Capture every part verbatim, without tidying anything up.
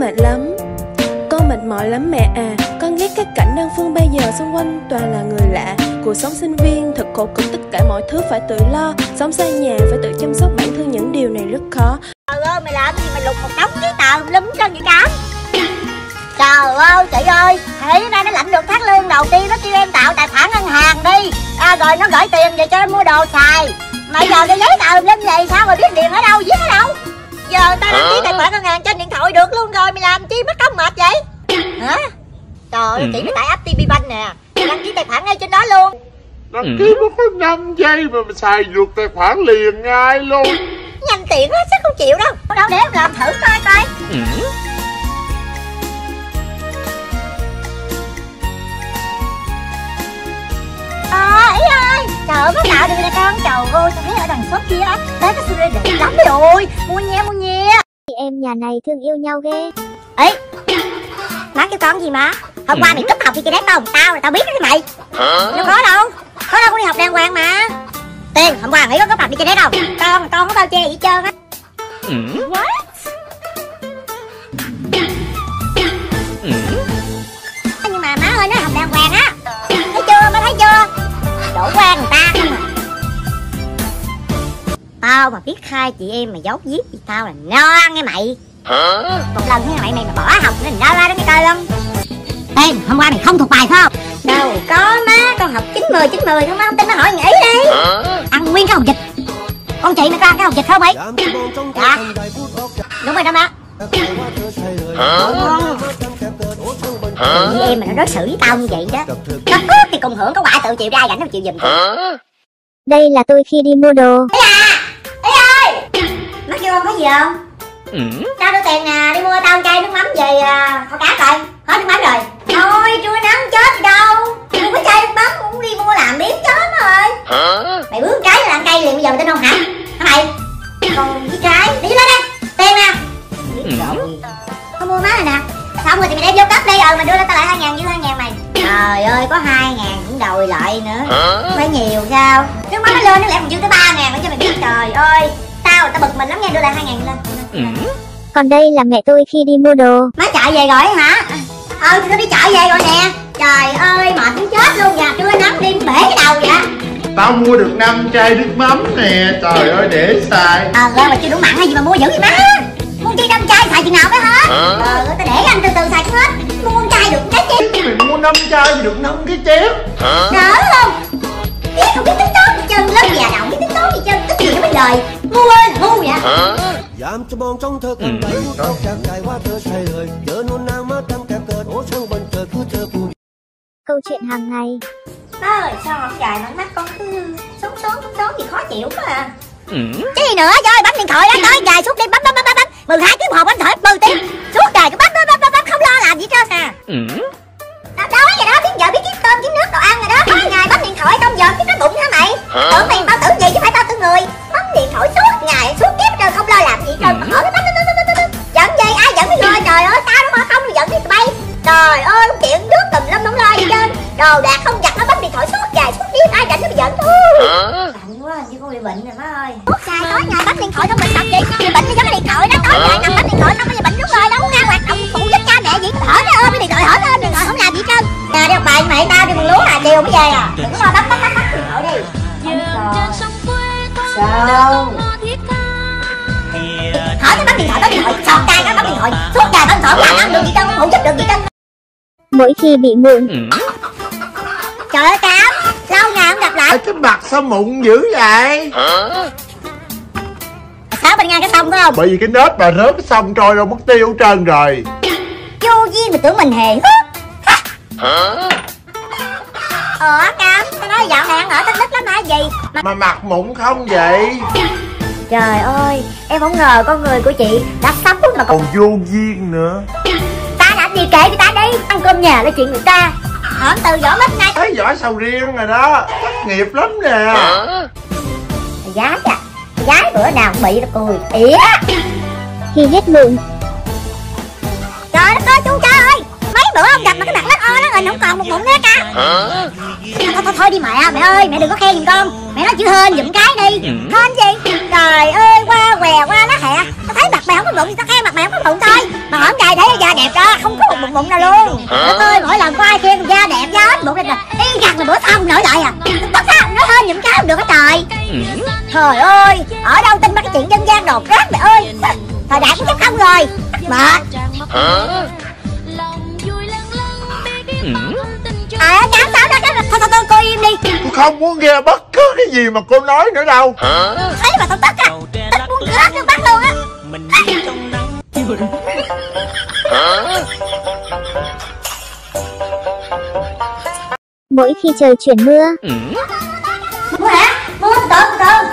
mệt lắm, con mệt mỏi lắm mẹ à. Con ghét cái cảnh đơn phương bây giờ, xung quanh toàn là người lạ. Cuộc sống sinh viên thật khổ cực, tất cả mọi thứ phải tự lo. Sống xa nhà phải tự chăm sóc bản thân, những điều này rất khó. Trời ơi, mày làm gì mày lục một đống giấy tờ lum chân vậy Cám? Trời ơi chị ơi, thế ra nó lãnh được tháng lương đầu tiên, nó kêu em tạo tài khoản ngân hàng đi, à, rồi nó gửi tiền về cho em mua đồ xài. Mà giờ cái giấy tờ lên vậy sao mà biết điền ở đâu, viết ở đâu? Giờ tao đăng ký tài khoản ngân hàng trên điện thoại được luôn rồi, mày làm chi mất công mệt vậy? Hả? Trời ơi, chị mới tải app tê pê Bank nè, đăng ký tài khoản ngay trên đó luôn. Đăng ký nó có năm giây mà mình xài được tài khoản liền ngay luôn. Nhanh tiện hết, chắc không chịu đâu. Đâu để em làm thử coi coi. À, ý ơi, trời có tạo được nè con. Trời ơi, tôi thấy ở đằng shop kia đó tới cái series đẹp lắm rồi, mua nha mua nha. Chị em nhà này thương yêu nhau ghê. Ê, má kêu con gì mà hôm ừ. qua mày cúp học đi kia đấy không? Tao là tao biết đấy mày. Hả? Đâu có đâu, có đâu có đi học đàng hoàng mà. Tiền, hôm qua mày có cúp học đi kia đấy đâu? Con, con có bao che gì hết trơn á. Ừ. What? Ừ. Nhưng mà má ơi, nó học đàng hoàng á. Thấy chưa, má thấy chưa? Đổ qua người ta không à. Tao mà biết hai chị em mày giấu giếp thì tao là no nghe mày. Hả? Một lần nghe mày mày mà bỏ học nên no ra đó cái coi luôn. Ê, hôm qua mày không thuộc bài phải không? Đâu có má, con học chín mươi chín mươi không má, không tin nó hỏi nghĩ đi. Hả? Ăn nguyên cái hồng vịt. Con chị mày có ăn cái hồng vịt không mày? Dạ. Đúng rồi đó má. Hả? Chị em mà nó đối xử với tao như vậy đó, nó cướp thì cùng hưởng, có quả tự chịu, ra rảnh đâu chịu giùm. Đây là tôi khi đi mua đồ. Ý à, ý ơi, má kêu con có gì không? Ừ. Tao đưa tiền nè, đi mua tao chai nước mắm về kho cá coi. Hết nước mắm rồi. Thôi trưa nắng chết gì đâu, mua cái chai nước mắm cũng đi mua làm biến chết rồi. Hả? Mày bướng cái là ăn cây liền, bây giờ mày tin không hả? Hả mày? Còn cái trái, đi lên đây, tiền nè. Ừ. Không mua má này nè. Xong rồi thì mày đem vô cấp đi, ờ mày đưa lên tao lại hai ngàn, như hai ngàn mày. Trời ơi, có hai ngàn cũng đòi lại nữa. Hả? Phải nhiều sao? Nước mắm nó lên, nó lẽ còn dư tới ba ngàn nữa cho mày biết. Trời ơi, tao tao bực mình lắm nghe, đưa lại hai ngàn lên. Ừ. Còn đây là mẹ tôi khi đi mua đồ. Má chạy về rồi hả? Ờ, tôi đi chạy về rồi nè. Trời ơi, mệt muốn chết luôn nè, trưa nắng đi bể cái đầu vậy. Tao mua được năm chai nước mắm nè, trời ơi để xài. Ờ, à, mà chưa đủ mặn hay gì mà mua dữ vậy má? Mua chi năm chai xài chừng nào cái hết. Hả? Ờ, tao để anh từ từ xài cũng hết. Mua chai được cái chén. Mình mua năm chai thì được năm cái chén. Đỡ không? Biết không biết tính toán gì chân, lớp già nào biết tính toán gì chân, tức gì nó mới lời. Mua ơi, mua vậy. Hả? Dám cho bọn trong thơ con đáy hút tóc chạc cài hoa thơ say lời. Đỡ nôn nang mắt tăng kẹp cợt, ố sâu bần cợt cứ thơ buồn. Câu chuyện hàng ngày. Má ơi, sao mà dài mà mắt con cứ sống sống sống sống gì khó chịu quá à. Cái gì nữa trời, bấm điện thoại đó, tới dài suốt đêm bấm bấm bấm bấm bấm mười hai tiếng hộp bấm thở mười tiếng. Suốt đời cứ bấm bấm bấm bấm, không lo làm gì hết trơn à. Đó, đói rồi đó, kiếm vợ biết kiếm cơm, kiếm nước, đồ ăn rồi đó. Mỗi ngày bấm điện thoại không giờ kiếm nó bụng hả mày? Tưởng mày bao tưởng gì chứ phải bao tưởng người. Bấm điện thoại suốt ngày, suốt kiếp rồi không lo làm gì hết trơn. Mở cái bấm giận gì, ai giận thì rồi, trời ơi, tao đúng không, không thì giận thì bay. Trời ơi, chuyện nước tùm lum không lo gì hết. Đồ đạc không giặt nó bấm điện thoại suốt ngày, suốt đêm, ai giận nó bị giận. Như con bị bệnh rồi má ơi. Xài tối ngày bấm điện thoại không bệnh tập gì, bị bệnh thì giống cái điện thoại đó. Tối ngày nằm bấm điện thoại không có bị bệnh, đúng rồi, đâu có ra hoạt động phụ giúp cha mẹ gì. Hở nó ôm cái điện thoại, hở lên điện thoại không làm gì trơn. Nè đi học bài mày, tao đi bằng lúa à, chiều mới về à. Đừng có lo bấm bấm bấm bấm điện thoại đi. Sao? Hở nó bấm điện thoại, bấm điện thoại, sọt cai nó bấm điện thoại, suốt ngày bấm sọt cai ăn được gì trơn, phụ giúp được gì trơn. Mỗi khi bị mụn. Trời ơi Cám, lâu ngày không gặp lại. Ê, cái mặt sao mụn dữ vậy? Sáu bên ngang cái sông phải không? Bởi vì cái nết bà rớt cái sông trôi đâu mất tiêu trơn rồi. Vô duyên mà tưởng mình hề. Ờ Cám, tao nói dạo này ăn ở tích lít lắm hả gì? Mà... mà mặt mụn không vậy? Trời ơi, em không ngờ con người của chị đã xấu mà còn... còn vô duyên nữa. Ta làm gì kể với ta đi, ăn cơm nhà là chuyện người ta. Hổm từ giỏi lắm ngay. Thấy giỏi sầu riêng rồi đó, thất nghiệp lắm nè. Hả? Gái à, gái bữa nào cũng bị nó cười ỉa. Khi hết mụn. Trời đất ơi chú cha ơi, mấy bữa không gặp mà cái mặt lết o nó rồi, không còn một mụn nữa cả. Hả? Thôi, thôi thôi đi mẹ à, mẹ ơi mẹ đừng có khen giùm con, mẹ nói chữ hên giùm cái đi. Hên gì? Trời ơi qua què qua lá hẹ, tao thấy mặt mẹ không cái bụng gì tao khen mặt mày không có bụng thôi, mà hôm nay thấy da đẹp đó, không có một bụng bụng nào luôn. Trời ơi, mỗi lần có ai khen da đẹp da hết bụng này rồi, y rằng là bữa sau nổi lại à, bắt sao nó hơn những cái không được hết trời. Ừ. Trời ơi, ở đâu tin mấy cái chuyện dân gian đột rác mày ơi, thời đại cũng chắc không rồi, mệt. Hả? À, nhá, sao đó cái thôi thôi thôi cô im đi. Tôi không muốn nghe bất cứ cái gì mà cô nói nữa đâu. Thấy mà tôi bắt à, bắt muốn rớt nước mắt luôn á. Mỗi khi trời chuyển mưa. Mưa hả? Mưa tưởng tượng.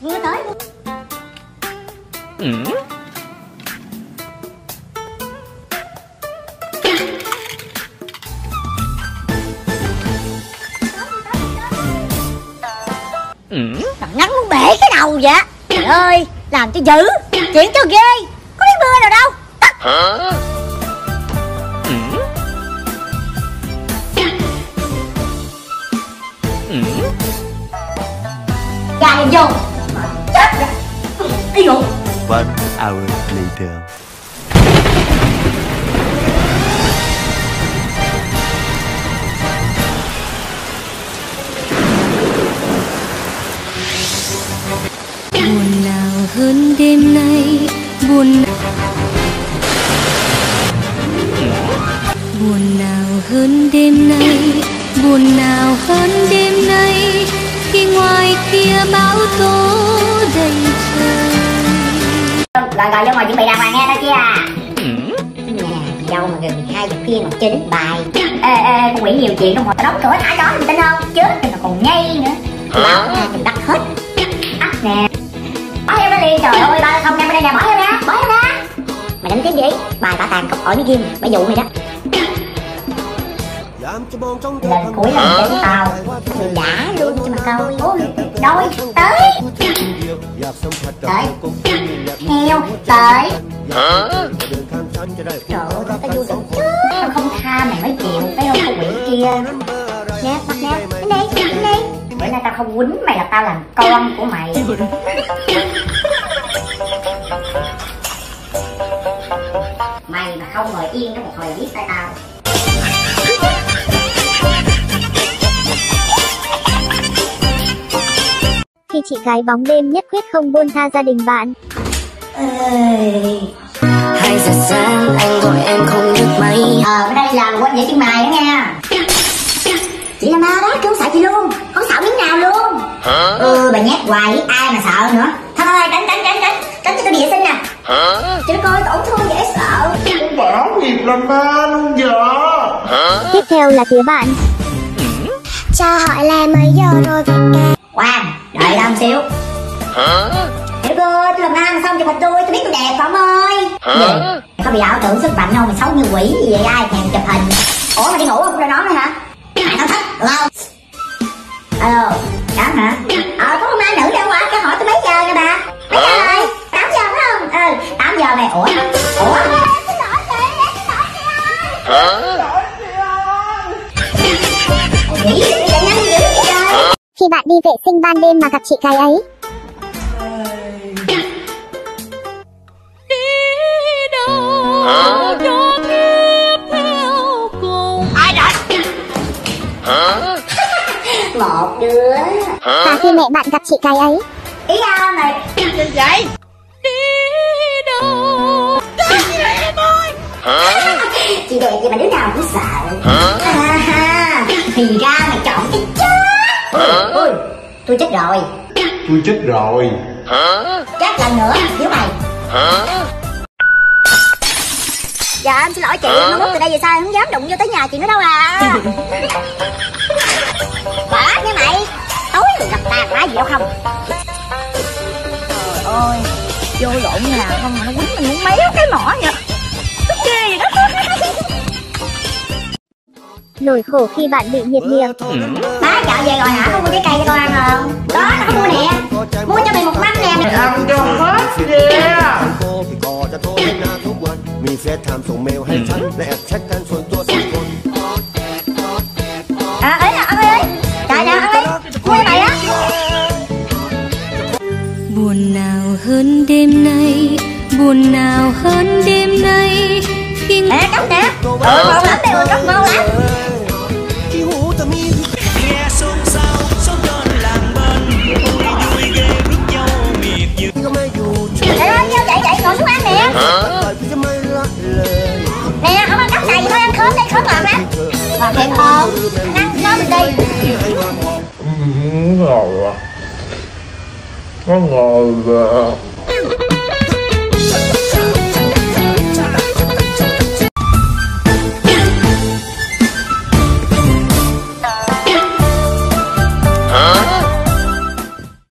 Mưa tới mưa. Ngắn muốn bể cái đầu vậy. Trời ơi, làm cho dữ, chuyện cho ghê. Có biết mưa nào đâu. Hả? Dài vô. Chết rồi. Ý dụ. One hour later. Buồn nào hơn đêm nay, buồn nào, buồn nào hơn đêm nay, buồn nào hơn đêm nay, khi ngoài kia bão tố đầy trời. Gọi gọi vô ngồi chuẩn bị đàng hoàng nghe đó chứ à. Đâu mà gần hai giờ kia mà chín bài. Ê ê, con quỷ nhiều chuyện không, đóng cửa thả đó mình tin không? Chứ thì mà còn nhây nữa. Bão nha, mình đắt hết. Ắt nè. Bỏ heo nó đi, trời ơi, ba không đem bên đây nè, bỏ heo ra, bỏ heo ra. Mày đánh tiếng gì? Bài tả tàn cốc ở mấy game, mày dụ mày đó. Lần cuối lần đến tàu thì đã luôn cho mà câu ôi, đôi, tới. Tới. Heo, tới. Hả? Trời ơi, tao vui tưởng chứ. Tao không tha mày mới chịu, phải không con quỷ kia. Nè, bắt nè, đến đây, đến đây. Bữa nay tao không quýnh mày là tao làm con của mày. Mày mà không ngồi yên đó một hồi là biết tay tao. Khi chị gái bóng đêm nhất quyết không buông tha gia đình bạn. Hai giờ sáng anh gọi em không nhấc máy. Ờ, đây là quên nhảy tiếng mày đó nha. Chị là ma đó, cứ không sợ chị luôn, không sợ miếng nào luôn. Hả? Ừ, bà nhét hoài với ai mà sợ nữa. Thôi thôi, tránh tránh tránh tránh, tránh cho tôi bị vệ sinh nè. Hả? Chị nó coi tổn thương dễ sợ. Con bảo nghiệp là ma luôn vợ. Tiếp theo là phía bạn. Cho hỏi là mấy giờ rồi vậy ca? Khoan, đợi tao một xíu. Hả? Tiểu cô, tôi làm ăn xong chụp hình tôi, tôi biết tôi đẹp không ơi. Hả? Có bị ảo tưởng sức mạnh không, mày xấu như quỷ gì vậy, ai thèm chụp hình. Ủa mày đi ngủ không, ra nón nữa hả? Mày tao thích, được không? Alo, Cám hả? Ờ, có con ma nữ đâu hả, cho hỏi tôi mấy giờ nè bà. Mấy giờ rồi? tám giờ phải không? Ừ, tám giờ mày, ủa? Ủa? Xin lỗi chị, xin lỗi chị ơi. Hả? Xin lỗi chị ơi. Khi bạn đi vệ sinh ban đêm mà gặp chị gái ấy. Đi đâu đó tiếp theo cùng. Ai đấy? Một đứa. Và khi mẹ bạn gặp chị gái ấy. Ý à mày. Gì vậy? Đi đâu? Chết chị em ơi. Chị đẹp vậy mà đứa nào cũng sợ. Ha ha. Thì ra mày chọn cái chết. Ôi, tôi chết rồi. Tôi chết rồi. Hả? Chết lần nữa, thiếu mày. Hả? Dạ em xin lỗi chị, nó mất từ đây về sau em không dám đụng vô tới nhà chị nữa đâu à. Bỏ nghe mày. Tối rồi gặp ta má gì đâu không. Trời ơi, vô lộn nhà không mà nó quýnh mình muốn mấy cái mỏ vậy. Tức ghê vậy đó. Nỗi khổ khi bạn bị nhiệt miệng. Má chợ về rồi hả? Không mua trái cây cho con ăn không? Đó, tao mua nè. Mua cho mày một mâm nè. Mày ăn cho hết nè. À, ấy là ăn ơi. Trời nào ăn ơi. Mua cho mày á. Buồn nào hơn đêm nay, buồn nào hơn đêm nay khi ngủ. Ê, cốc nè. Ừ, ngon lắm em ơi, cốc ngon lắm. Trời ơi, vô chạy chạy ngồi xuống ăn nè. Nè, không ăn cốc này thì thôi ăn khóm đây, khóm ngọt lắm. Ngọt thiệt không? Ăn khóm mình đi. Ngon rồi. Ngon rồi.